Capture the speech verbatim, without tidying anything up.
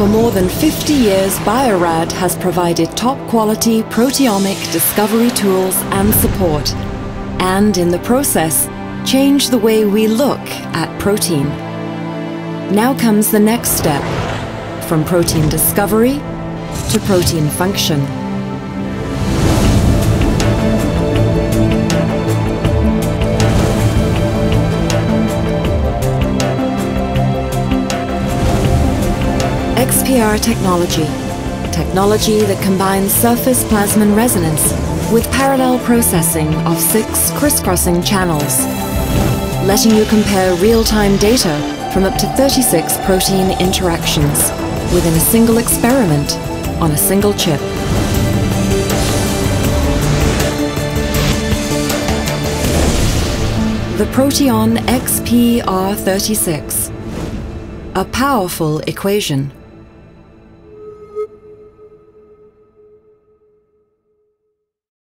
For more than fifty years, Bio-Rad has provided top-quality proteomic discovery tools and support, and in the process, changed the way we look at protein. Now comes the next step, from protein discovery to protein function. X P R technology, technology that combines surface plasmon resonance with parallel processing of six crisscrossing channels, letting you compare real-time data from up to thirty-six protein interactions within a single experiment on a single chip. The Proteon X P R thirty-six, a powerful equation.